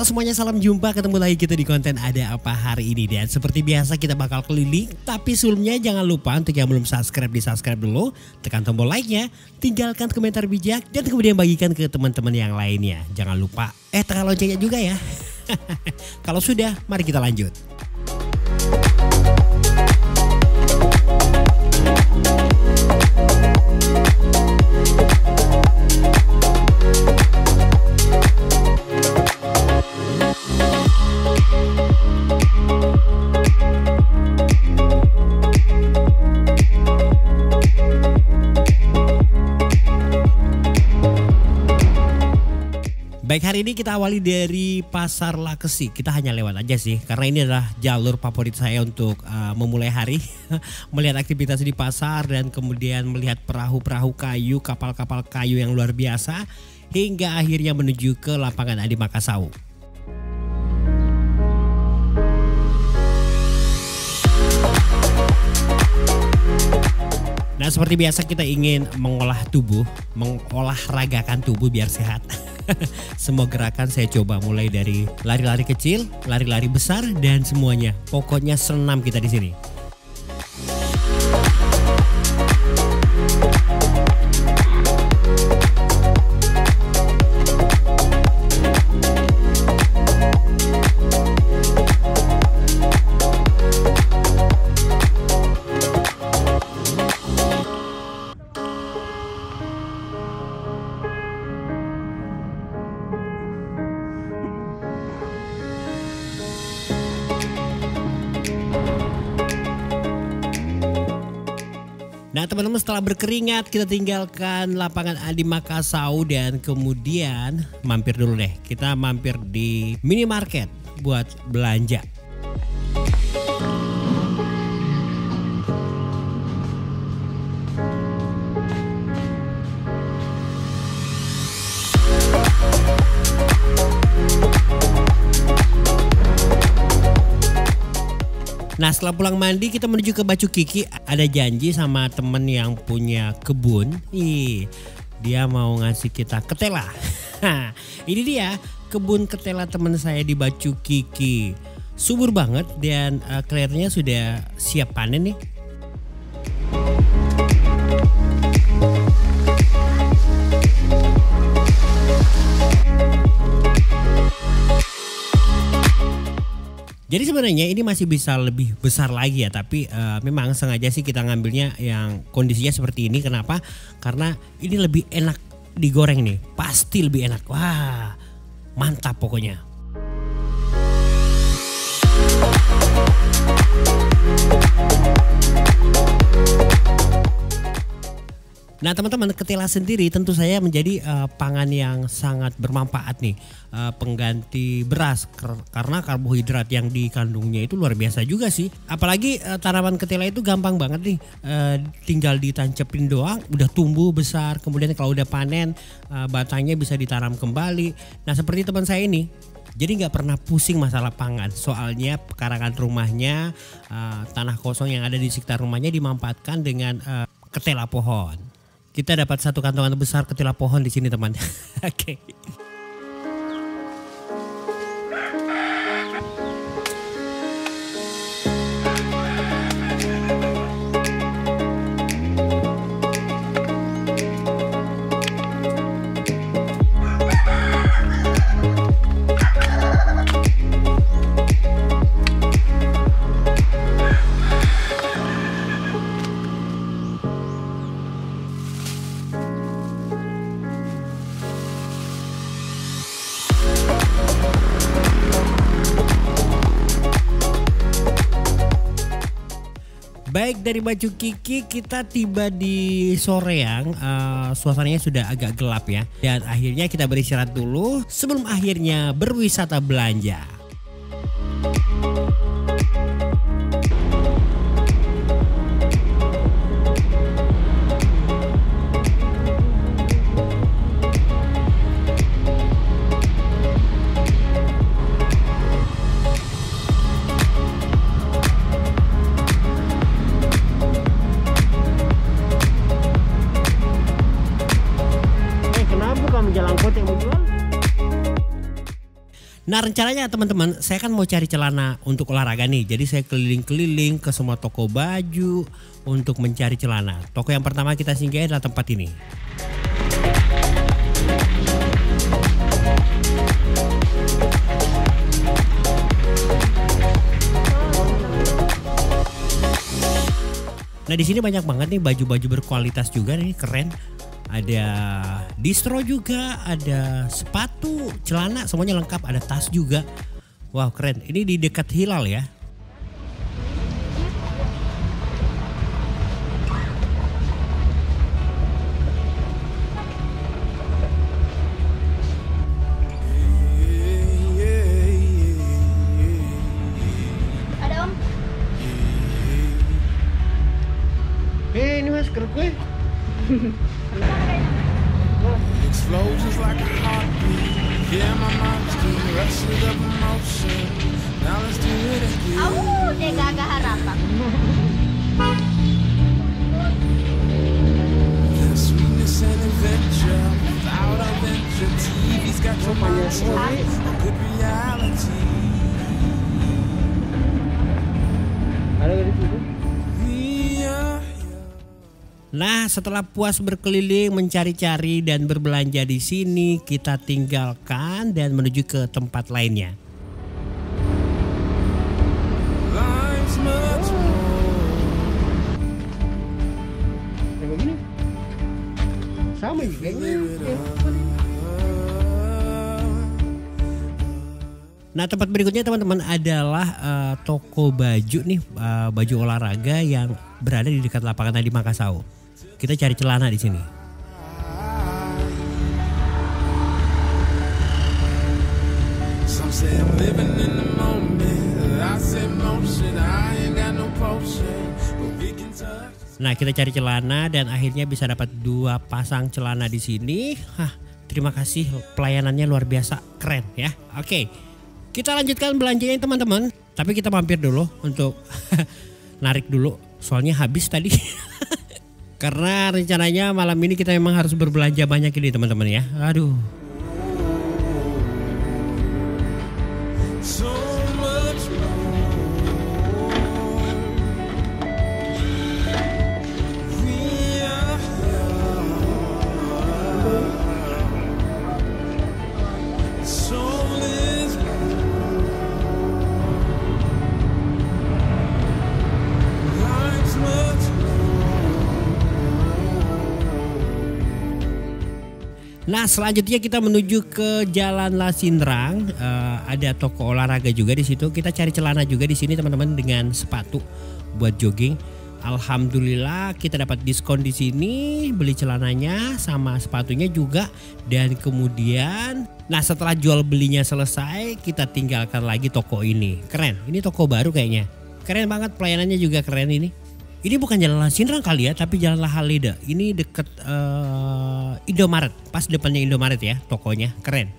Halo semuanya, salam jumpa, ketemu lagi kita di konten Ada Apa Hari Ini. Dan seperti biasa kita bakal keliling, tapi sebelumnya jangan lupa untuk yang belum subscribe, di-subscribe dulu, tekan tombol like-nya, tinggalkan komentar bijak, dan kemudian bagikan ke teman-teman yang lainnya. Jangan lupa tekan loncengnya juga ya. Kalau sudah, mari kita lanjut. Baik, hari ini kita awali dari Pasar Lakesi. Kita hanya lewat aja sih, karena ini adalah jalur favorit saya untuk memulai hari. Melihat aktivitas di pasar dan kemudian melihat perahu-perahu kayu, kapal-kapal kayu yang luar biasa. Hingga akhirnya menuju ke lapangan Andi Makassau. Nah, seperti biasa kita ingin mengolah tubuh, mengolahragakan tubuh biar sehat. Semua gerakan saya coba, mulai dari lari-lari kecil, lari-lari besar, dan semuanya. Pokoknya senam kita di sini. Nah teman-teman, setelah berkeringat kita tinggalkan lapangan Andi Makassau dan kemudian mampir dulu deh. Kita mampir di minimarket buat belanja. Nah setelah pulang mandi kita menuju ke Bacu Kiki. Ada janji sama temen yang punya kebun. Dia mau ngasih kita ketela. Ini dia kebun ketela teman saya di Bacu Kiki. Subur banget dan kelihatannya sudah siap panen nih. Jadi sebenarnya ini masih bisa lebih besar lagi ya, tapi memang sengaja sih kita ngambilnya yang kondisinya seperti ini. Kenapa? Karena ini lebih enak digoreng nih, pasti lebih enak. Wah, mantap pokoknya. Nah teman-teman, ketela sendiri tentu saya menjadi pangan yang sangat bermanfaat nih, pengganti beras karena karbohidrat yang dikandungnya itu luar biasa juga sih. Apalagi tanaman ketela itu gampang banget nih, tinggal ditancepin doang udah tumbuh besar, kemudian kalau udah panen batangnya bisa ditanam kembali. Nah seperti teman saya ini, jadi nggak pernah pusing masalah pangan, soalnya pekarangan rumahnya, tanah kosong yang ada di sekitar rumahnya dimanfaatkan dengan ketela pohon. Kita dapat satu kantongan besar ketela pohon di sini teman. Oke. Baik, dari Bacu Kiki kita tiba di Soreang. Suasananya sudah agak gelap ya. Dan akhirnya kita beristirahat dulu sebelum akhirnya berwisata belanja. Nah rencananya teman-teman, saya kan mau cari celana untuk olahraga nih. Jadi saya keliling-keliling ke semua toko baju untuk mencari celana. Toko yang pertama kita singgahi adalah tempat ini. Nah di sini banyak banget nih baju-baju berkualitas juga nih, keren. Ada distro juga, ada sepatu, celana, semuanya lengkap, ada tas juga. Wow keren, ini di dekat Hilal ya. Ada Om. Hey, ini masker gue. Nah, setelah puas berkeliling, mencari-cari dan berbelanja di sini, kita tinggalkan dan menuju ke tempat lainnya. Nah, tempat berikutnya teman-teman adalah toko baju nih, baju olahraga yang berada di dekat lapangan Andi Makassau. Kita cari celana di sini. Nah, kita cari celana dan akhirnya bisa dapat 2 pasang celana di sini. Hah, terima kasih, pelayanannya luar biasa, keren ya. Oke, kita lanjutkan belanjanya teman-teman. Tapi kita mampir dulu untuk narik dulu, soalnya habis tadi. Karena rencananya malam ini kita memang harus berbelanja banyak ini teman-teman ya. Aduh. Nah selanjutnya kita menuju ke Jalan Lasinrang, ada toko olahraga juga di situ. Kita cari celana juga di sini teman-teman dengan sepatu buat jogging. Alhamdulillah kita dapat diskon di sini, beli celananya sama sepatunya juga. Dan kemudian, nah setelah jual belinya selesai, kita tinggalkan lagi toko ini. Keren, ini toko baru kayaknya. Keren banget, pelayanannya juga keren ini. Ini bukan Jalan Lasinrang kali ya, tapi Jalan Lahaleda. Ini deket Indomaret, pas depannya Indomaret ya, tokonya keren.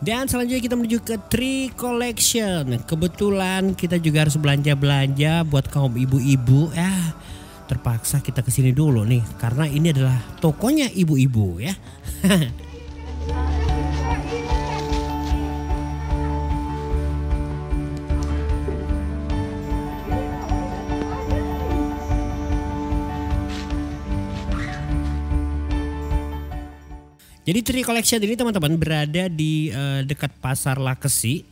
Dan selanjutnya kita menuju ke Tri Collection. Kebetulan kita juga harus belanja-belanja buat kaum ibu-ibu. Terpaksa kita kesini dulu nih, karena ini adalah tokonya ibu-ibu ya. Jadi Tri Collection ini teman-teman berada di dekat pasar Lakesi,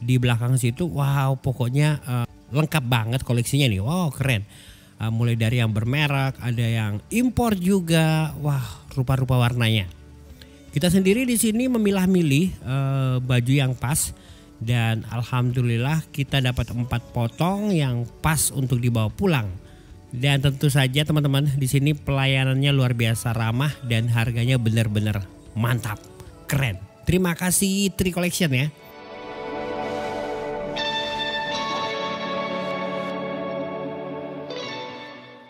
di belakang situ. Wow, pokoknya lengkap banget koleksinya nih. Wow, keren. Mulai dari yang bermerek, ada yang impor juga. Wah, rupa-rupa warnanya. Kita sendiri di sini memilah-milih baju yang pas dan alhamdulillah kita dapat 4 potong yang pas untuk dibawa pulang. Dan tentu saja teman-teman di sini pelayanannya luar biasa ramah dan harganya benar-benar mantap, keren. Terima kasih Tri Collection ya.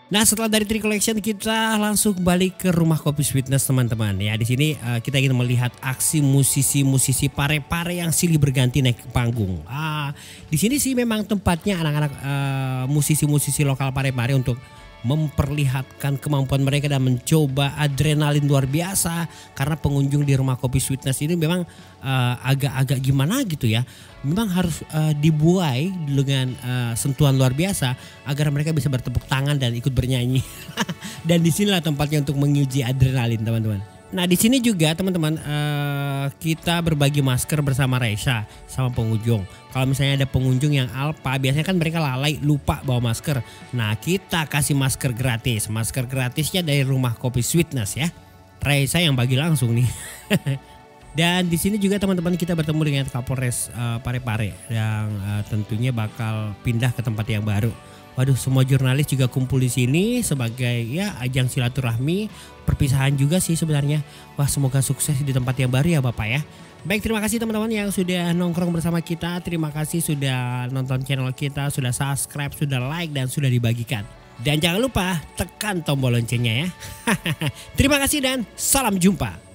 Nah, setelah dari Tri Collection kita langsung balik ke rumah kopi Sweetness, teman-teman. Ya, di sini kita ingin melihat aksi musisi-musisi pare-pare yang silih berganti naik ke panggung. Di sini sih memang tempatnya anak-anak musisi-musisi lokal pare-pare untuk memperlihatkan kemampuan mereka dan mencoba adrenalin luar biasa, karena pengunjung di rumah kopi Sweetness ini memang agak-agak gimana gitu ya, memang harus dibuai dengan sentuhan luar biasa agar mereka bisa bertepuk tangan dan ikut bernyanyi. Dan disinilah tempatnya untuk menguji adrenalin, teman-teman. Nah, di sini juga teman-teman kita berbagi masker bersama Raisa sama pengunjung. Kalau misalnya ada pengunjung yang alpa, biasanya kan mereka lalai lupa bawa masker. Nah, kita kasih masker gratis. Masker gratisnya dari rumah kopi Sweetness ya. Raisa yang bagi langsung nih. Dan di sini juga teman-teman kita bertemu dengan Kapolres Parepare yang tentunya bakal pindah ke tempat yang baru. Waduh, semua jurnalis juga kumpul di sini sebagai ya ajang silaturahmi, perpisahan juga sih sebenarnya. Wah, semoga sukses di tempat yang baru ya Bapak ya. Baik, terima kasih teman-teman yang sudah nongkrong bersama kita. Terima kasih sudah nonton channel kita, sudah subscribe, sudah like, dan sudah dibagikan. Dan jangan lupa tekan tombol loncengnya ya. Terima kasih dan salam jumpa.